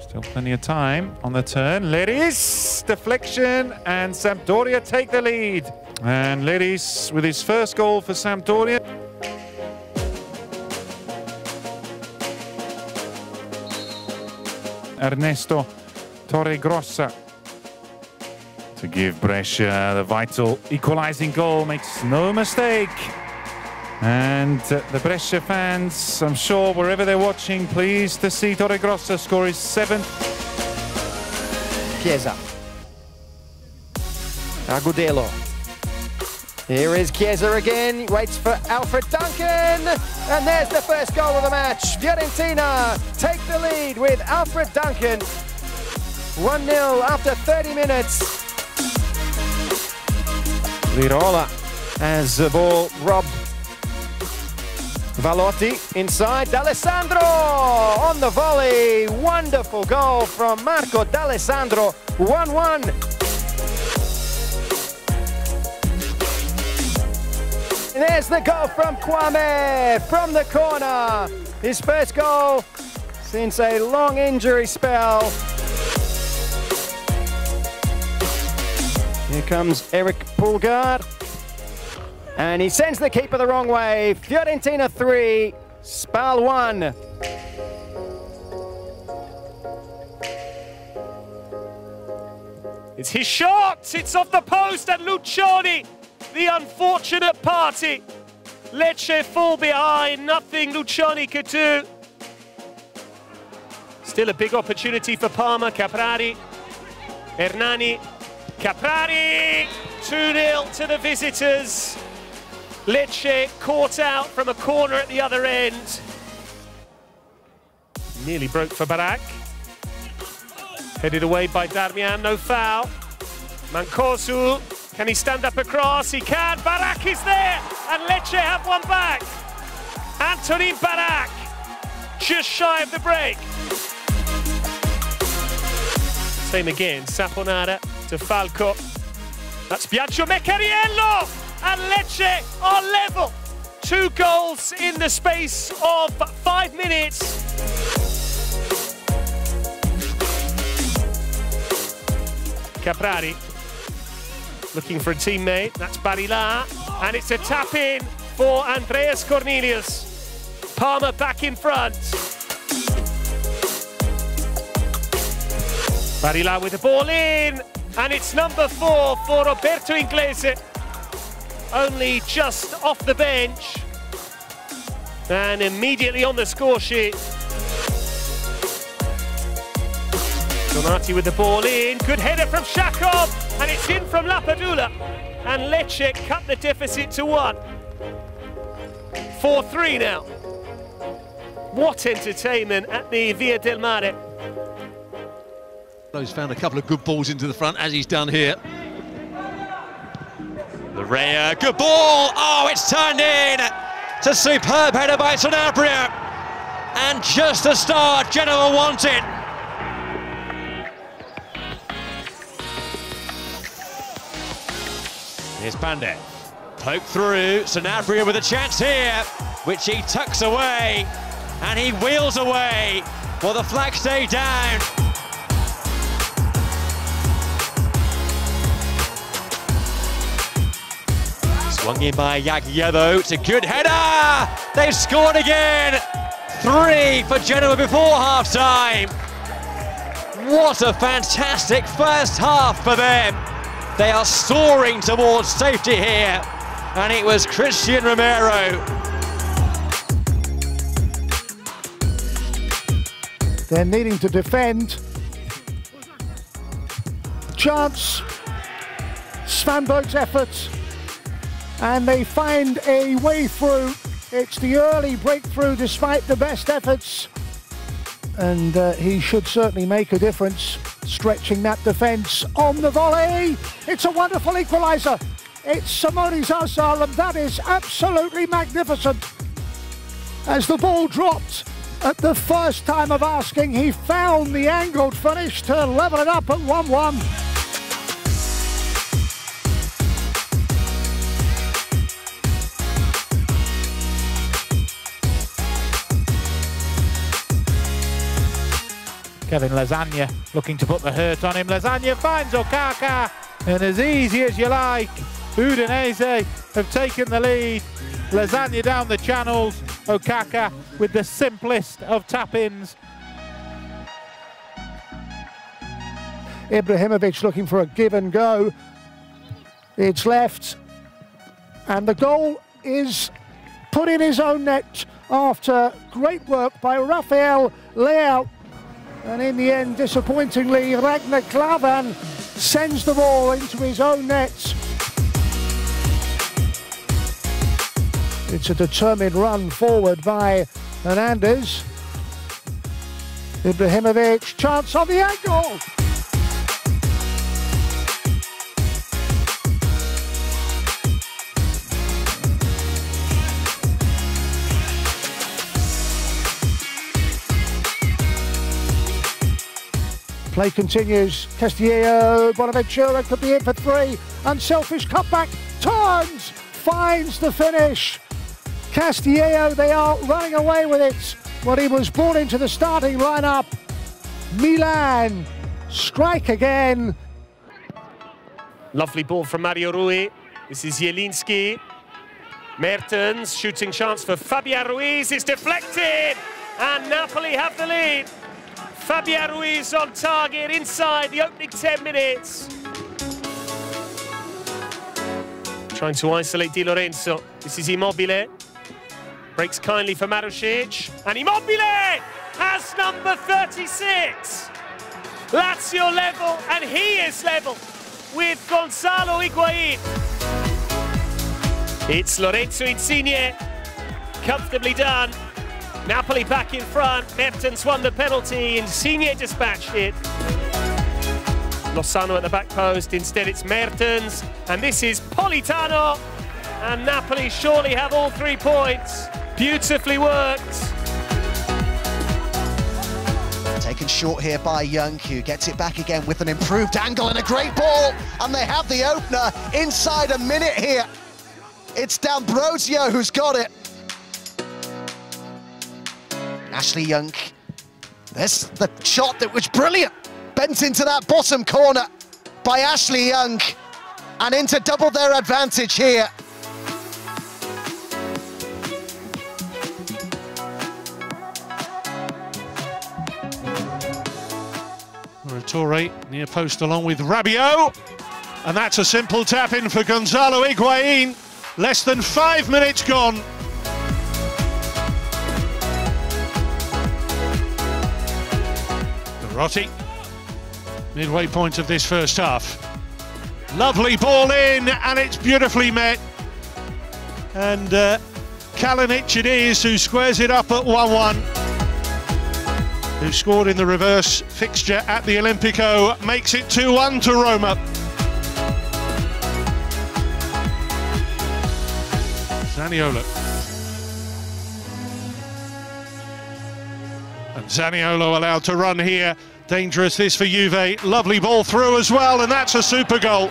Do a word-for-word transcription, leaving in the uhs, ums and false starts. Still plenty of time on the turn. Leris, deflection, and Sampdoria take the lead. And Leris with his first goal for Sampdoria. Ernesto Torregrossa to give Brescia the vital equalising goal, makes no mistake. And uh, the Brescia fans, I'm sure, wherever they're watching, pleased to see Torregrossa score his seventh. Chiesa. Agudelo. Here is Chiesa again, waits for Alfred Duncan. And there's the first goal of the match. Fiorentina take the lead with Alfred Duncan. one nil after thirty minutes. Lirola has the ball robbed. Valotti inside. D'Alessandro on the volley. Wonderful goal from Marco D'Alessandro. one one. There's the goal from Kwame from the corner. His first goal since a long injury spell. Here comes Eric Pulgaard. And he sends the keeper the wrong way. Fiorentina three, Spal one. It's his shot. It's off the post and Lucioni. The unfortunate party. Lecce fall behind, nothing Lucioni could do. Still a big opportunity for Parma. Caprari, Hernani, Caprari! two nil to the visitors. Lecce caught out from a corner at the other end. Nearly broke for Barak. Headed away by Darmian, no foul. Mancosu. Can he stand up across? He can. Barak is there, and Lecce have one back. Antonin Barak, just shy of the break. Same again, Saponara to Falco. That's Biagio Meccariello, and Lecce are level. Two goals in the space of five minutes. Caprari. Looking for a teammate, that's Barilla, and it's a tap-in for Andreas Cornelius. Parma back in front. Barilla with the ball in, and it's number four for Roberto Inglese. Only just off the bench, and immediately on the score sheet. Donati with the ball in, good header from Shakov, and it's in from Lapadula, and Lecce cut the deficit to one. four three now. What entertainment at the Via del Mare. He's found a couple of good balls into the front, as he's done here. Larrea, good ball, oh, it's turned in! It's a superb header by Sanabria, and just a start, Genoa wants it. Here's Pandey, poked through, Sanabria with a chance here, which he tucks away, and he wheels away, well the flag stays down. Swung in by Yagyebo, it's a good header, they've scored again, three for Genoa before half-time. What a fantastic first half for them. They are soaring towards safety here, and it was Christian Romero. They're needing to defend. Chance, Svanberg's efforts, and they find a way through. It's the early breakthrough despite the best efforts, and uh, he should certainly make a difference. Stretching that defence on the volley. It's a wonderful equaliser. It's Simone Zarzal, and that is absolutely magnificent. As the ball dropped at the first time of asking, he found the angled finish to level it up at one one. Kevin Lasagna looking to put the hurt on him. Lasagna finds Okaka, and as easy as you like, Udinese have taken the lead. Lasagna down the channels, Okaka with the simplest of tap-ins. Ibrahimovic looking for a give and go. It's left, and the goal is put in his own net after great work by Rafael Leao. And in the end, disappointingly, Ragnar Klavan sends the ball into his own net. It's a determined run forward by Hernandez. Ibrahimovic, chance on the angle! Play continues. Castillo, Bonaventura could be in for three. Unselfish cutback, turns, finds the finish. Castillo, they are running away with it. Well, he was brought into the starting lineup. Milan strike again. Lovely ball from Mario Rui. This is Zielinski. Mertens, shooting chance for Fabián Ruiz. It's deflected, and Napoli have the lead. Fabián Ruiz on target inside the opening ten minutes. Trying to isolate Di Lorenzo. This is Immobile. Breaks kindly for Marušić. And Immobile has number thirty-six. Lazio level, and he is level with Gonzalo Higuain. It's Lorenzo Insigne. Comfortably done. Napoli back in front. Mertens won the penalty, Insigne dispatched it. Lozano at the back post, instead it's Mertens, and this is Politano, and Napoli surely have all three points. Beautifully worked. Taken short here by Young, who gets it back again with an improved angle and a great ball, and they have the opener inside a minute here. It's D'Ambrosio who's got it. Ashley Young, there's the shot that was brilliant. Bent into that bottom corner by Ashley Young and into double their advantage here. Torre near post along with Rabiot. And that's a simple tap-in for Gonzalo Higuain. Less than five minutes gone. Rotti, midway point of this first half. Lovely ball in, and it's beautifully met. And uh, Kalinic it is who squares it up at one one. Who scored in the reverse fixture at the Olympico, makes it two one to Roma. Zaniolo. And Zaniolo allowed to run here. Dangerous this for Juve. Lovely ball through as well, and that's a super goal.